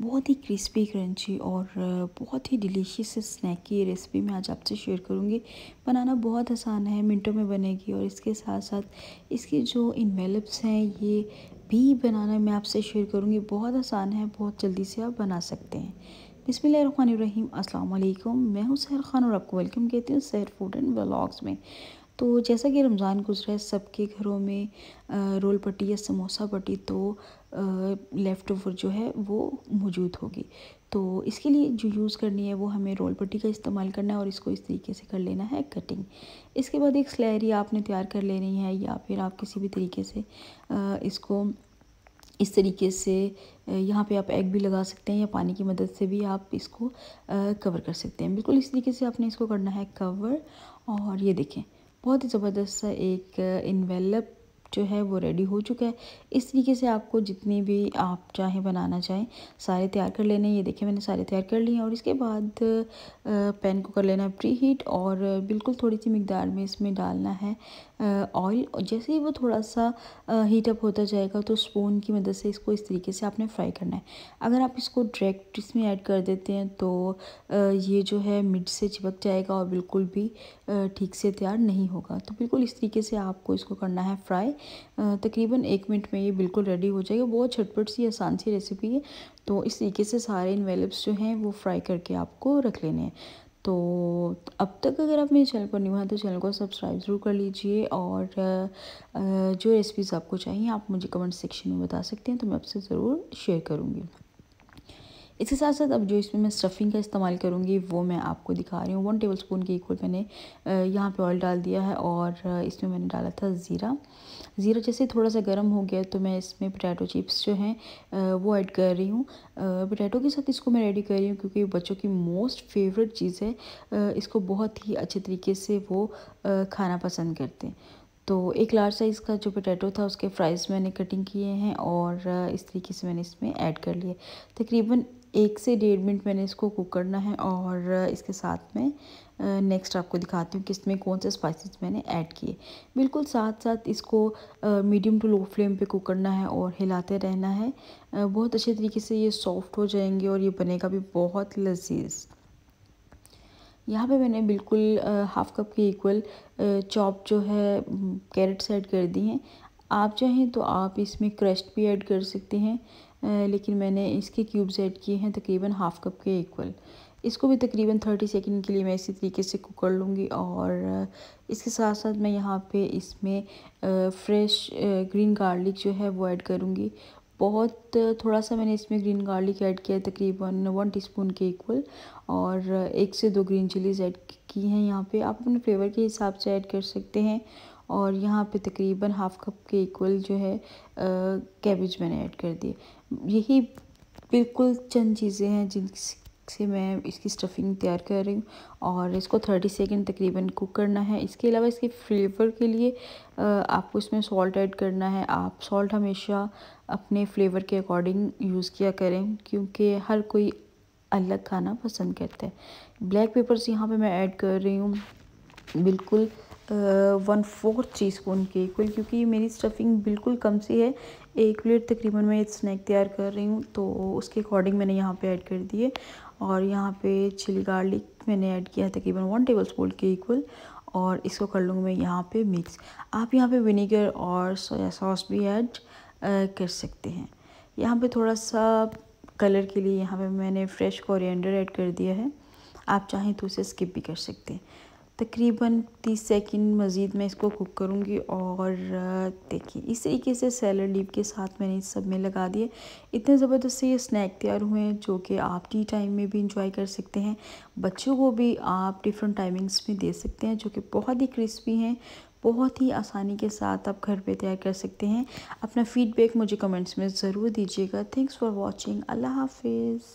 बहुत ही crispy crunchy और बहुत ही डिलीशियस स्नैक की रेसिपी मैं आज आपसे शेयर करूंगी। बनाना बहुत आसान है, मिनटों में बनेगी और इसके साथ साथ इसके जो इन्वेलप्स हैं ये भी बनाना मैं आपसे शेयर करूंगी। बहुत आसान है, बहुत जल्दी से आप बना सकते हैं। बिस्मिल्लाहिर्रहमानिर्रहीम, अस्सलाम वालेकुम। मैं हूँ शहर खान और आपको वेलकम कहती हूँ शहर फूड एंड व्लॉग्स में। तो जैसा कि रमज़ान गुजरा है, सबके घरों में रोल पट्टी या समोसा पट्टी तो लेफ़्ट ओवर जो है वो मौजूद होगी। तो इसके लिए जो यूज़ करनी है वो हमें रोल पट्टी का इस्तेमाल करना है और इसको इस तरीके से कर लेना है कटिंग। इसके बाद एक स्लाइरी आपने तैयार कर लेनी है या फिर आप किसी भी तरीके से इसको इस तरीके से यहाँ पे आप एग भी लगा सकते हैं या पानी की मदद से भी आप इसको कवर कर सकते हैं। बिल्कुल इस तरीके से आपने इसको करना है कवर। और ये देखें, बहुत ही ज़बरदस्त सा एक इन्वेलप जो है वो रेडी हो चुका है। इस तरीके से आपको जितनी भी आप चाहें बनाना चाहें सारे तैयार कर लेने हैं। ये देखिए मैंने सारे तैयार कर लिए हैं और इसके बाद पैन को कर लेना है प्री हीट और बिल्कुल थोड़ी सी मिकदार में इसमें डालना है ऑयल। जैसे ही वो थोड़ा सा हीटअप होता जाएगा तो स्पून की मदद से इसको इस तरीके से आपने फ्राई करना है। अगर आप इसको डायरेक्ट इसमें ऐड कर देते हैं तो ये जो है मिड से चिपक जाएगा और बिल्कुल भी ठीक से तैयार नहीं होगा। तो बिल्कुल इस तरीके से आपको इसको करना है फ्राई। तकरीबन 1 मिनट में ये बिल्कुल रेडी हो जाएगा। बहुत झटपट सी आसान सी रेसिपी है। तो इस तरीके से सारे इन्वेलप्स जो हैं वो फ्राई करके आपको रख लेने हैं। तो अब तक अगर आप मेरे चैनल पर न्यू हैं तो चैनल को सब्सक्राइब ज़रूर कर लीजिए और जो रेसिपीज़ आपको चाहिए आप मुझे कमेंट सेक्शन में बता सकते हैं, तो मैं आपसे ज़रूर शेयर करूँगी। इसके साथ साथ अब जो इसमें मैं स्टफ़िंग का इस्तेमाल करूँगी वो मैं आपको दिखा रही हूँ। 1 टेबलस्पून के इक्वल मैंने यहाँ पे ऑयल डाल दिया है और इसमें मैंने डाला था ज़ीरा। जैसे थोड़ा सा गर्म हो गया तो मैं इसमें पोटैटो चिप्स जो हैं वो ऐड कर रही हूँ। पोटैटो के साथ इसको मैं रेडी कर रही हूँ क्योंकि बच्चों की मोस्ट फेवरेट चीज़ है, इसको बहुत ही अच्छे तरीके से वो खाना पसंद करते हैं। तो एक लार्ज साइज़ का जो पोटैटो था उसके फ्राइज़ मैंने कटिंग किए हैं और इस तरीके से मैंने इसमें ऐड कर लिए। तकरीबन 1 से 1.5 मिनट मैंने इसको कुक करना है और इसके साथ में नेक्स्ट आपको दिखाती हूँ कि इसमें कौन से स्पाइसेस मैंने ऐड किए। बिल्कुल साथ साथ इसको मीडियम टू लो फ्लेम पे कुक करना है और हिलाते रहना है। बहुत अच्छे तरीके से ये सॉफ्ट हो जाएंगे और ये बनेगा भी बहुत लजीज। यहाँ पे मैंने बिल्कुल 1/2 कप के इक्वल चॉप जो है कैरेट्स ऐड कर दी हैं। आप चाहें तो आप इसमें क्रश्ड भी ऐड कर सकते हैं, लेकिन मैंने इसके क्यूब्स ऐड किए हैं तकरीबन 1/2 कप के इक्वल। इसको भी तकरीबन 30 सेकंड के लिए मैं इसी तरीके से कुक कर लूँगी। और इसके साथ साथ मैं यहाँ पे इसमें फ्रेश ग्रीन गार्लिक जो है वो ऐड करूँगी। बहुत थोड़ा सा मैंने इसमें ग्रीन गार्लिक ऐड किया है तकरीबन 1 टीस्पून के इक्वल और 1 से 2 ग्रीन चिलीज़ ऐड की हैं। यहाँ पे आप अपने फ्लेवर के हिसाब से ऐड कर सकते हैं। और यहाँ पे तकरीबन 1/2 कप के इक्वल जो है कैबेज मैंने ऐड कर दिए। यही बिल्कुल चंद चीज़ें हैं जिनसे मैं इसकी स्टफिंग तैयार कर रही हूँ और इसको 30 सेकंड तकरीबन कुक करना है। इसके अलावा इसके फ्लेवर के लिए आपको इसमें सॉल्ट ऐड करना है। आप सॉल्ट हमेशा अपने फ्लेवर के अकॉर्डिंग यूज़ किया करें क्योंकि हर कोई अलग खाना पसंद करता है। ब्लैक पेपर्स यहाँ पर मैं ऐड कर रही हूँ बिल्कुल 1/4 टीस्पून के इक्वल क्योंकि मेरी स्टफिंग बिल्कुल कम सी है। 1 प्लेट तकरीबन मैं स्नैक तैयार कर रही हूँ तो उसके अकॉर्डिंग मैंने यहाँ पे ऐड कर दिए। और यहाँ पे चिली गार्लिक मैंने ऐड किया है तकरीबन 1 टेबलस्पून के इक्वल और इसको कर लूँगी मैं यहाँ पे मिक्स। आप यहाँ पे विनेगर और सोया सॉस भी ऐड कर सकते हैं। यहाँ पर थोड़ा सा कलर के लिए यहाँ पर मैंने फ्रेश कोरिएंडर ऐड कर दिया है। आप चाहें तो उसे स्किप भी कर सकते हैं। तकरीबन 30 सेकंड मज़ीद मैं इसको कुक करूँगी। और देखिए इस तरीके से सैलड लीफ के साथ मैंने इस सब में लगा दिए। इतने ज़बरदस्त से ये स्नैक तैयार हुए हैं जो कि आप टी टाइम में भी इंजॉय कर सकते हैं। बच्चों को भी आप डिफरेंट टाइमिंग्स में दे सकते हैं जो कि बहुत ही क्रिस्पी हैं। बहुत ही आसानी के साथ आप घर पे तैयार कर सकते हैं। अपना फ़ीडबैक मुझे कमेंट्स में ज़रूर दीजिएगा। Thanks for watching. अल्लाह हाफिज़।